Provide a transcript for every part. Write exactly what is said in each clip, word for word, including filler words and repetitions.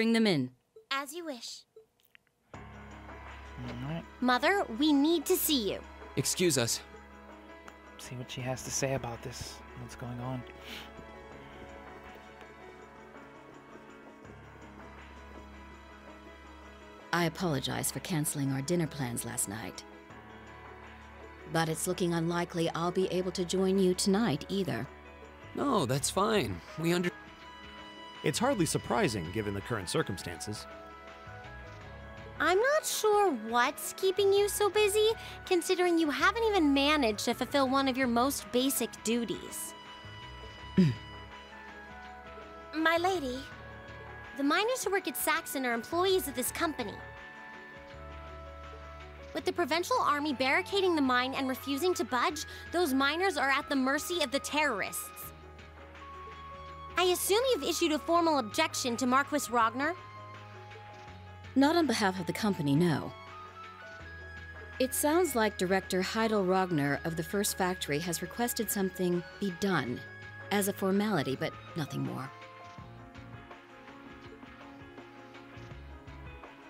bring them in? As you wish. All right. Mother, we need to see you. Excuse us. See what she has to say about this. What's going on? I apologize for canceling our dinner plans last night. But it's looking unlikely I'll be able to join you tonight either. No, that's fine. We under- It's hardly surprising given the current circumstances. I'm not sure what's keeping you so busy, considering you haven't even managed to fulfill one of your most basic duties. My lady, the miners who work at Saxon are employees of this company. With the Provincial Army barricading the mine and refusing to budge, those miners are at the mercy of the terrorists. I assume you've issued a formal objection to Marquess Rogner? Not on behalf of the company, no. It sounds like Director Heidel Rogner of the First Factory has requested something be done as a formality, but nothing more.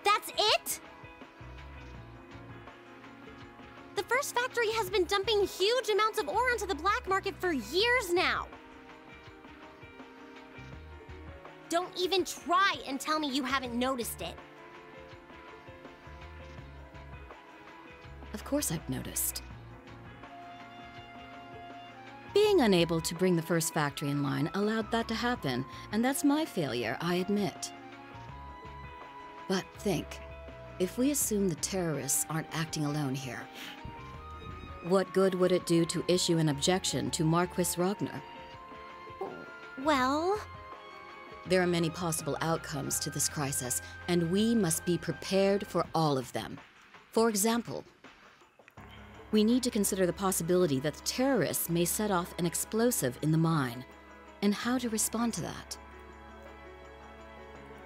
That's it? The First Factory has been dumping huge amounts of ore onto the black market for years now. Don't even try and tell me you haven't noticed it. Of course I've noticed. Being unable to bring the First Factory in line allowed that to happen, and that's my failure, I admit. But think, if we assume the terrorists aren't acting alone here, what good would it do to issue an objection to Marquess Rogner? Well... There are many possible outcomes to this crisis, and we must be prepared for all of them. For example, we need to consider the possibility that the terrorists may set off an explosive in the mine, and how to respond to that.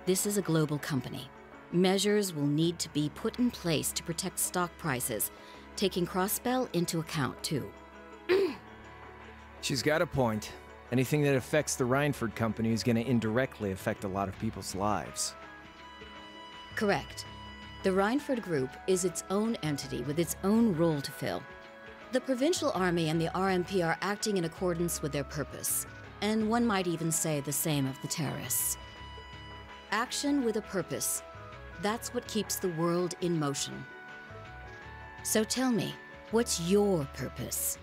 This is a global company. Measures will need to be put in place to protect stock prices, taking Crossbell into account too. She's got a point. Anything that affects the Reinford Company is going to indirectly affect a lot of people's lives. Correct. The Reinford Group is its own entity with its own role to fill. The Provincial Army and the R M P are acting in accordance with their purpose, and one might even say the same of the terrorists. Action with a purpose, that's what keeps the world in motion. So tell me, what's your purpose?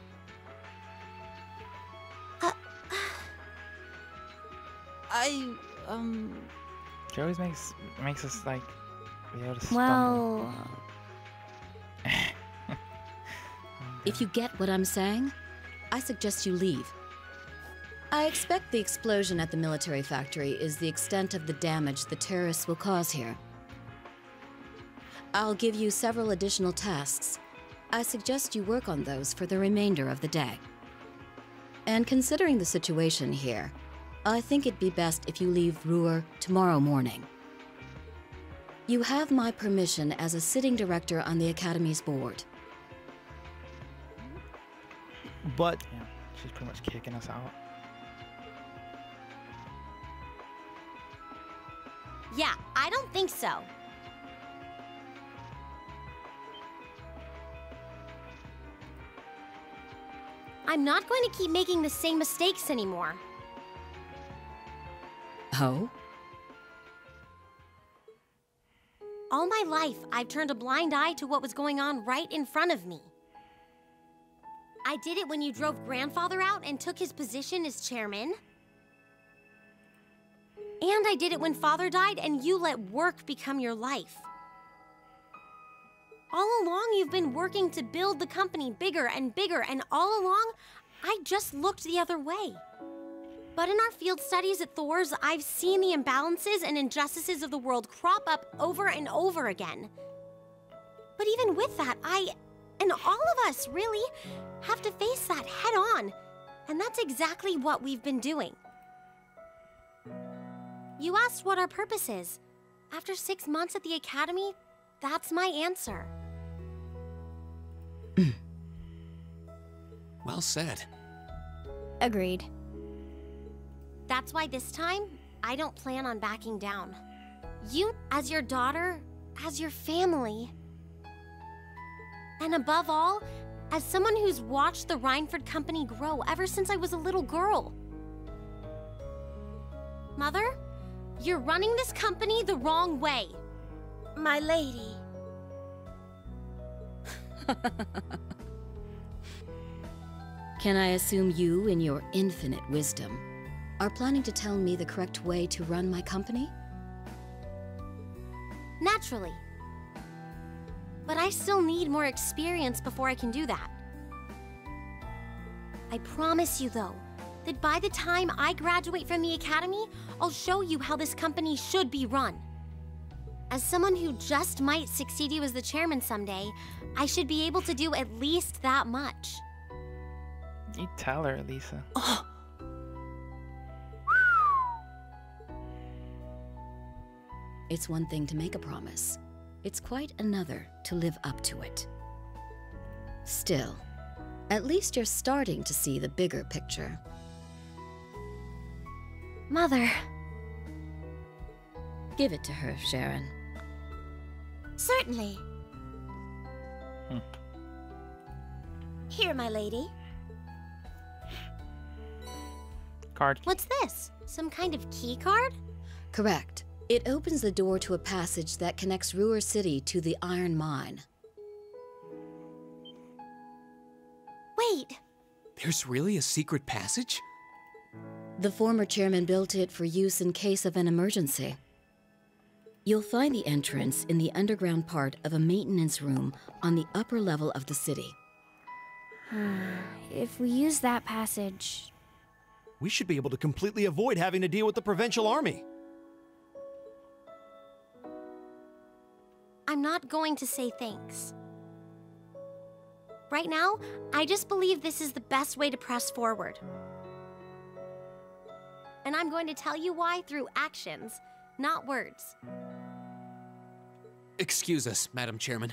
Uh, uh, I, um... She always makes, makes us, like... Well... If you get what I'm saying, I suggest you leave. I expect the explosion at the military factory is the extent of the damage the terrorists will cause here. I'll give you several additional tasks. I suggest you work on those for the remainder of the day. And considering the situation here, I think it'd be best if you leave Roer tomorrow morning. You have my permission as a sitting director on the Academy's board. But... Yeah, she's pretty much kicking us out. Yeah, I don't think so. I'm not going to keep making the same mistakes anymore. Oh? All my life, I've turned a blind eye to what was going on right in front of me. I did it when you drove Grandfather out and took his position as chairman. And I did it when Father died and you let work become your life. All along, you've been working to build the company bigger and bigger, and all along, I just looked the other way. But in our field studies at Thor's, I've seen the imbalances and injustices of the world crop up over and over again. But even with that, I, and all of us really, have to face that head on. And that's exactly what we've been doing. You asked what our purpose is. After six months at the Academy, that's my answer. Well said. Agreed. That's why this time, I don't plan on backing down. You, as your daughter, as your family. And above all, as someone who's watched the Reinford Company grow ever since I was a little girl. Mother, you're running this company the wrong way. My lady. Can I assume you, in your infinite wisdom, are planning to tell me the correct way to run my company? Naturally. But I still need more experience before I can do that. I promise you, though, that by the time I graduate from the academy, I'll show you how this company should be run. As someone who just might succeed you as the chairman someday, I should be able to do at least that much. You tell her, Lisa. Oh. It's one thing to make a promise. It's quite another to live up to it. Still, at least you're starting to see the bigger picture. Mother. Give it to her, Sharon. Certainly. Hmm. Here, my lady. Card. What's this? Some kind of key card? Correct. It opens the door to a passage that connects Roer City to the Iron Mine. Wait! There's really a secret passage? The former chairman built it for use in case of an emergency. You'll find the entrance in the underground part of a maintenance room on the upper level of the city. If we use that passage... we should be able to completely avoid having to deal with the Provincial Army. I'm not going to say thanks. Right now, I just believe this is the best way to press forward. And I'm going to tell you why through actions, not words. Excuse us, Madam Chairman.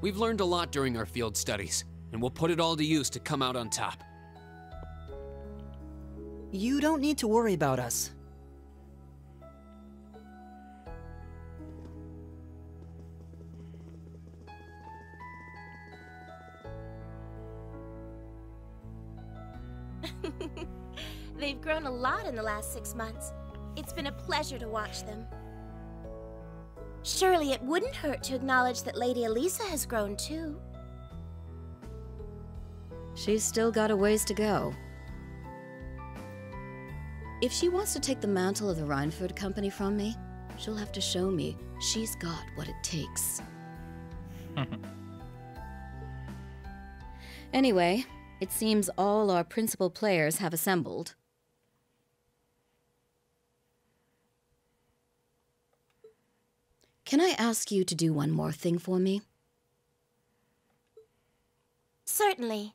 We've learned a lot during our field studies. And we'll put it all to use to come out on top. You don't need to worry about us. They've grown a lot in the last six months. It's been a pleasure to watch them. Surely it wouldn't hurt to acknowledge that Lady Elisa has grown too. She's still got a ways to go. If she wants to take the mantle of the Reinford Company from me, she'll have to show me she's got what it takes. Anyway, it seems all our principal players have assembled. Can I ask you to do one more thing for me? Certainly.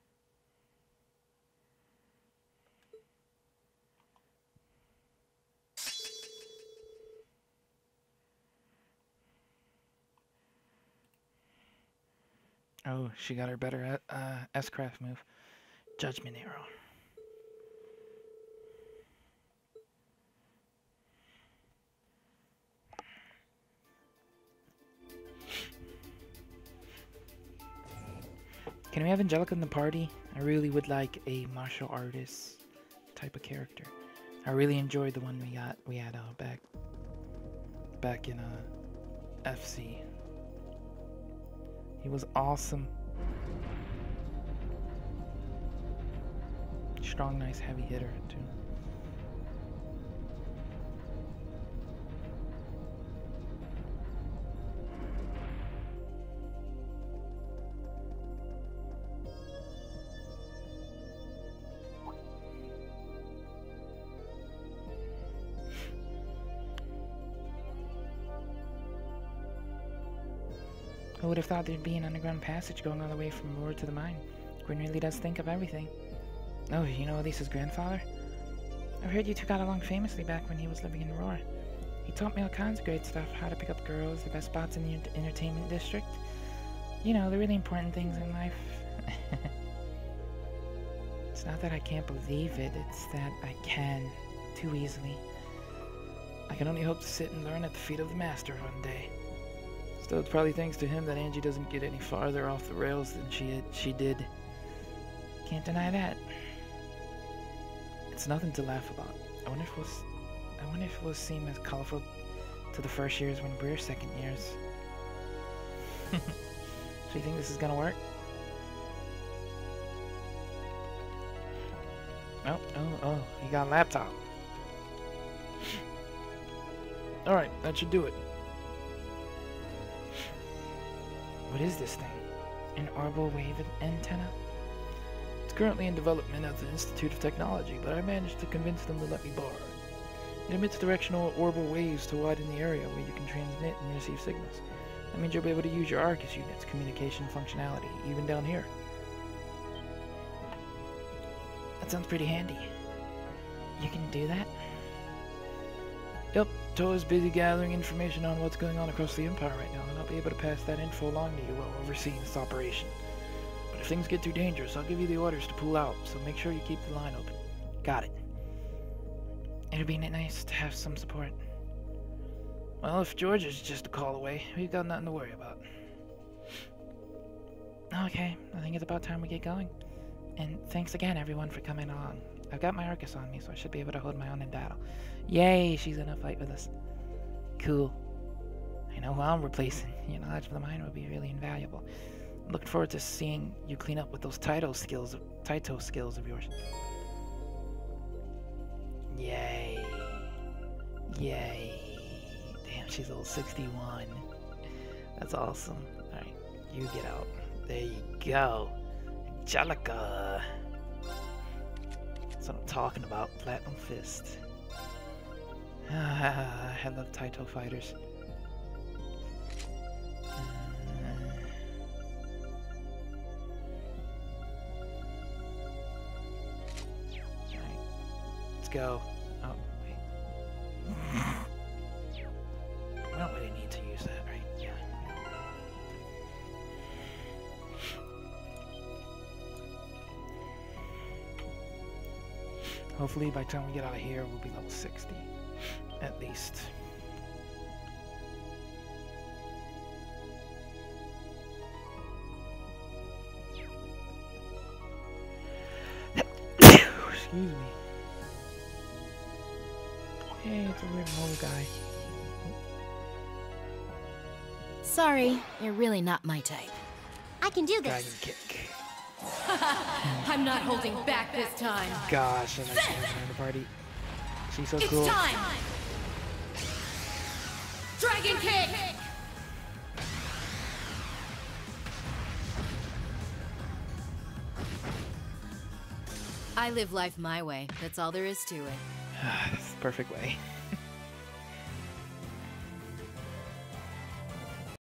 Oh, she got her better uh, S-craft move. Judgment Arrow. Can we have Angelica in the party? I really would like a martial artist type of character. I really enjoyed the one we got. We had uh, back back in uh, F C. He was awesome. Strong, nice, heavy hitter, too. Who would have thought there'd be an underground passage going all the way from Roer to the mine? Gwyn really does think of everything. Oh, you know Elisa's grandfather? I've heard you two got along famously back when he was living in Roer. He taught me all kinds of great stuff, how to pick up girls, the best spots in the entertainment district. You know, the really important things in life. It's not that I can't believe it, it's that I can too easily. I can only hope to sit and learn at the feet of the master one day. Still, it's probably thanks to him that Angie doesn't get any farther off the rails than she had, she did. Can't deny that. It's nothing to laugh about. I wonder if we'll, I wonder if we'll seem as colorful to the first years when we're second years. So you think this is gonna work? Oh, oh, oh, he got a laptop. Alright, that should do it. What is this thing? An orbal wave antenna? It's currently in development at the Institute of Technology, but I managed to convince them to let me borrow it. It emits directional orbal waves to widen the area where you can transmit and receive signals. That means you'll be able to use your Arcus units, communication functionality, even down here. That sounds pretty handy. You can do that? Yep, Toa is busy gathering information on what's going on across the Empire right now, and I'll be able to pass that info along to you while overseeing this operation. But if things get too dangerous, I'll give you the orders to pull out, so make sure you keep the line open. Got it. It'd be nice to have some support. Well, if Georgia's just a call away, we've got nothing to worry about. Okay, I think it's about time we get going. And thanks again, everyone, for coming along. I've got my Arcus on me, so I should be able to hold my own in battle. Yay, she's in a fight with us. Cool. I know who I'm replacing. Your knowledge of the mine would be really invaluable. I'm looking forward to seeing you clean up with those Taito skills, Taito skills of yours. Yay. Yay. Damn, she's level sixty-one. That's awesome. Alright, you get out. There you go. Angelica. That's what I'm talking about. Platinum Fist. Ah, I love Taito fighters. Uh, right. Let's go. Oh, wait. I don't really need to use that, right? Yeah. Hopefully by the time we get out of here, we'll be level sixty. At least. Excuse me. Hey, it's a weird mole guy. Sorry, you're really not my type. I can do this. Dragon kick. I'm not holding back this time. Gosh, and I'm the party. She's so it's cool. Time. Dragon kick! I live life my way. That's all there is to it. That's the perfect way.